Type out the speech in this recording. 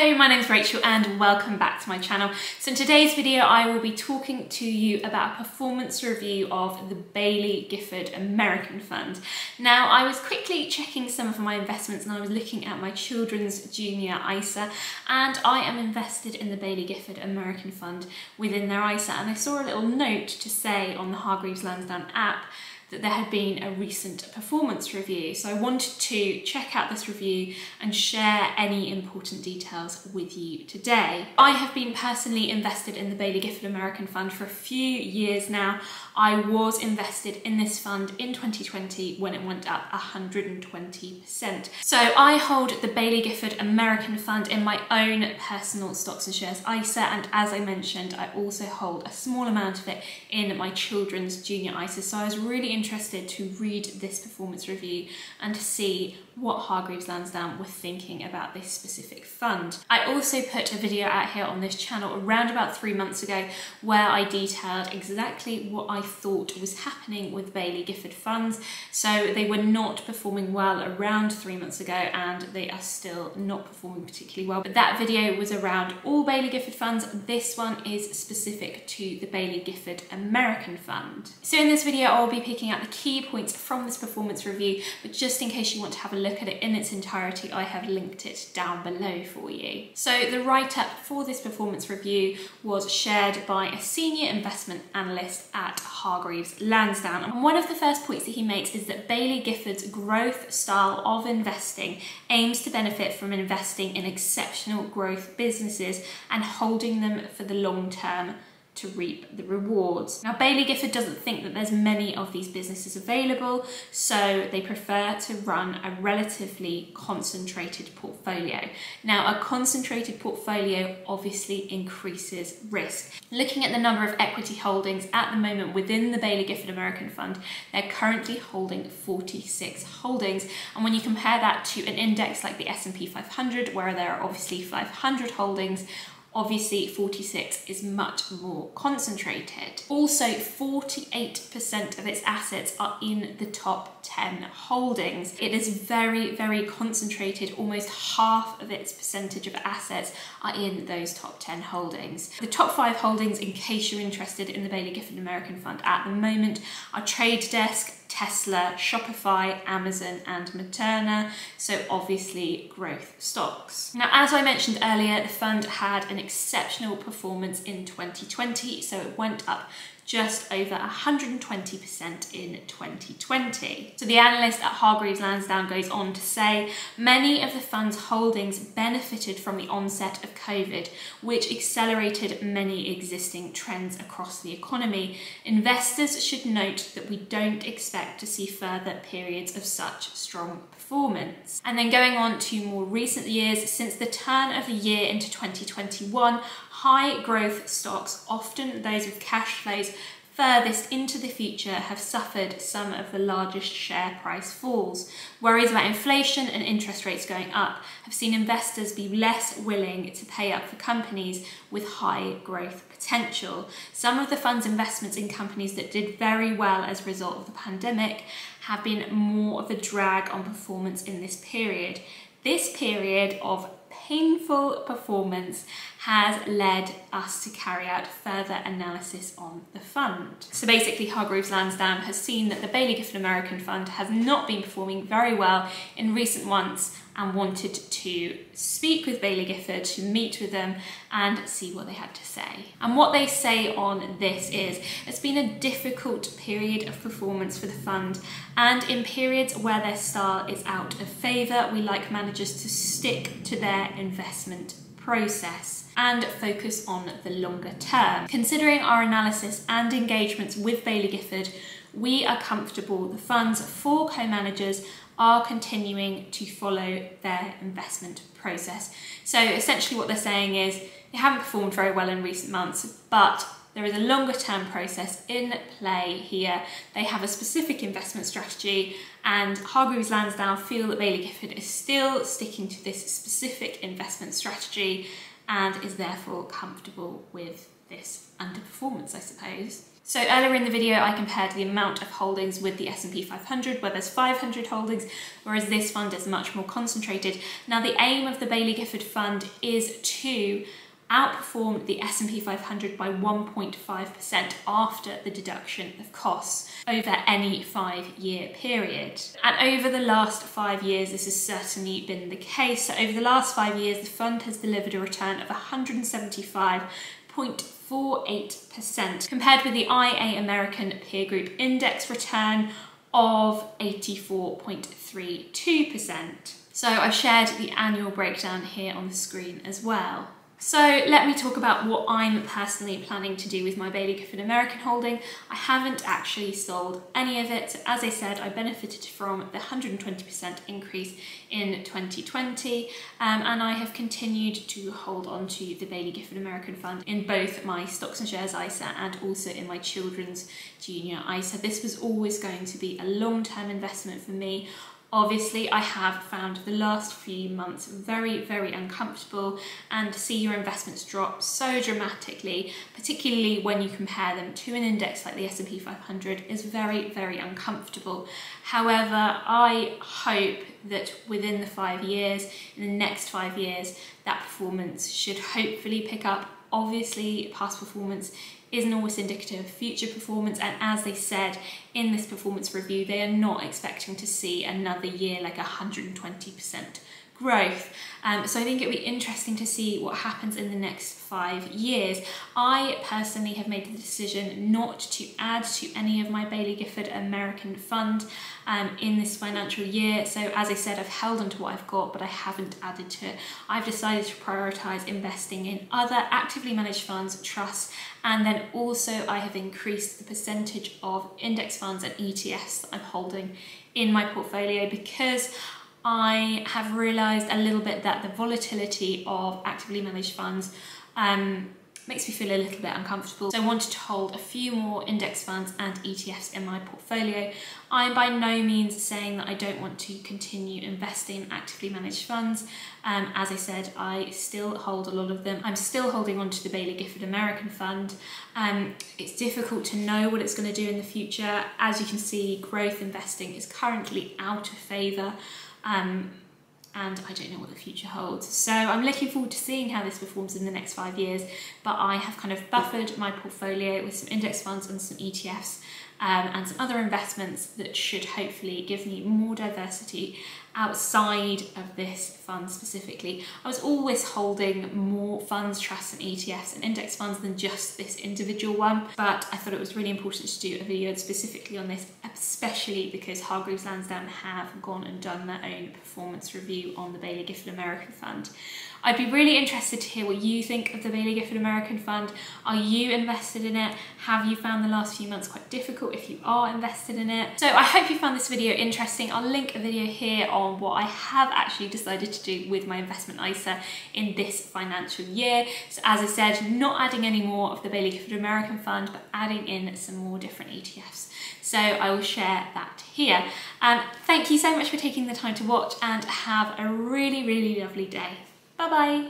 Hello, my name is Rachel and welcome back to my channel. So in today's video I will be talking to you about a performance review of the Baillie Gifford American Fund. Now I was quickly checking some of my investments and I was looking at my children's Junior ISA, and I am invested in the Baillie Gifford American Fund within their ISA, and I saw a little note to say on the Hargreaves Lansdown app that there had been a recent performance review. So I wanted to check out this review and share any important details with you today. I have been personally invested in the Baillie Gifford American Fund for a few years now. I was invested in this fund in 2020 when it went up 120%. So I hold the Baillie Gifford American Fund in my own personal Stocks and Shares ISA, and as I mentioned, I also hold a small amount of it in my children's Junior ISA. So I was really interested to read this performance review and to see what Hargreaves Lansdown were thinking about this specific fund. I also put a video out here on this channel around about 3 months ago where I detailed exactly what I thought was happening with Baillie Gifford funds. So they were not performing well around 3 months ago and they are still not performing particularly well. But that video was around all Baillie Gifford funds. This one is specific to the Baillie Gifford American Fund. So in this video I'll be picking out the key points from this performance review, but just in case you want to have a look at it in its entirety, I have linked it down below for you. So the write-up for this performance review was shared by a senior investment analyst at Hargreaves Lansdown, and one of the first points that he makes is that Baillie Gifford's growth style of investing aims to benefit from investing in exceptional growth businesses and holding them for the long term to reap the rewards. Now, Baillie Gifford doesn't think that there's many of these businesses available, so they prefer to run a relatively concentrated portfolio. Now, a concentrated portfolio obviously increases risk. Looking at the number of equity holdings at the moment within the Baillie Gifford American Fund, they're currently holding 46 holdings. And when you compare that to an index like the S&P 500, where there are obviously 500 holdings, obviously 46 is much more concentrated. Also, 48% of its assets are in the top 10 holdings. It is very, very concentrated. Almost half of its percentage of assets are in those top 10 holdings. The top 5 holdings, in case you're interested in the Baillie Gifford American Fund at the moment, are Trade Desk, Tesla, Shopify, Amazon and Moderna, so obviously growth stocks. Now, as I mentioned earlier, the fund had an exceptional performance in 2020, so it went up just over 120% in 2020. So the analyst at Hargreaves Lansdown goes on to say, many of the fund's holdings benefited from the onset of COVID, which accelerated many existing trends across the economy. Investors should note that we don't expect to see further periods of such strong performance. And then going on to more recent years, since the turn of the year into 2021, high growth stocks, often those with cash flows furthest into the future, have suffered some of the largest share price falls. Worries about inflation and interest rates going up have seen investors be less willing to pay up for companies with high growth potential. Some of the fund's investments in companies that did very well as a result of the pandemic have been more of a drag on performance in this period. This period of painful performance has led us to carry out further analysis on the fund. So basically, Hargreaves Lansdown has seen that the Baillie Gifford American Fund has not been performing very well in recent months and wanted to speak with Baillie Gifford, to meet with them and see what they had to say. And what they say on this is, it's been a difficult period of performance for the fund, and in periods where their style is out of favour, we like managers to stick to their investment process and focus on the longer term. Considering our analysis and engagements with Baillie Gifford, we are comfortable the fund's 4 co-managers are continuing to follow their investment process. So essentially what they're saying is they haven't performed very well in recent months, but there is a longer term process in play here. They have a specific investment strategy, and Hargreaves Lansdown feel that Baillie Gifford is still sticking to this specific investment strategy and is therefore comfortable with this underperformance, I suppose. So earlier in the video, I compared the amount of holdings with the S&P 500, where there's 500 holdings, whereas this fund is much more concentrated. Now, the aim of the Baillie Gifford fund is to outperformed the S&P 500 by 1.5% after the deduction of costs over any five-year period. And over the last 5 years, this has certainly been the case. So over the last 5 years, the fund has delivered a return of 175.48%, compared with the IA American Peer Group Index return of 84.32%. So I've shared the annual breakdown here on the screen as well. So let me talk about what I'm personally planning to do with my Baillie Gifford American holding. I haven't actually sold any of it. As I said, I benefited from the 120% increase in 2020, and I have continued to hold on to the Baillie Gifford American Fund in both my Stocks and Shares ISA and also in my children's Junior ISA. This was always going to be a long-term investment for me. Obviously, I have found the last few months very, very uncomfortable, and to see your investments drop so dramatically, particularly when you compare them to an index like the S&P 500, is very, very uncomfortable. However, I hope that within the 5 years, in the next 5 years, that performance should hopefully pick up. Obviously, past performance isn't always indicative of future performance, and as they said in this performance review, they are not expecting to see another year like 120% growth. So I think it'll be interesting to see what happens in the next 5 years. I personally have made the decision not to add to any of my Baillie Gifford American Fund in this financial year. So as I said, I've held onto what I've got, but I haven't added to it. I've decided to prioritise investing in other actively managed funds, trusts, and then also I have increased the percentage of index funds and ETFs that I'm holding in my portfolio, because I have realised a little bit that the volatility of actively managed funds makes me feel a little bit uncomfortable. So I wanted to hold a few more index funds and ETFs in my portfolio. I'm by no means saying that I don't want to continue investing in actively managed funds. As I said, I still hold a lot of them. I'm still holding on to the Baillie Gifford American Fund. It's difficult to know what it's going to do in the future. As you can see, growth investing is currently out of favour. And I don't know what the future holds. So I'm looking forward to seeing how this performs in the next 5 years, but I have kind of buffered my portfolio with some index funds and some ETFs and some other investments that should hopefully give me more diversity outside of this fund specifically. I was always holding more funds, trusts and ETFs and index funds than just this individual one, but I thought it was really important to do a video specifically on this, especially because Hargreaves Lansdown have gone and done their own performance review on the Baillie Gifford American Fund. I'd be really interested to hear what you think of the Baillie Gifford American Fund. Are you invested in it? Have you found the last few months quite difficult if you are invested in it? So I hope you found this video interesting. I'll link a video here on what I have actually decided to do with my investment ISA in this financial year. So as I said, not adding any more of the Baillie Gifford American Fund, but adding in some more different ETFs. So I will share that here. Thank you so much for taking the time to watch, and have a really, really lovely day. Bye-bye.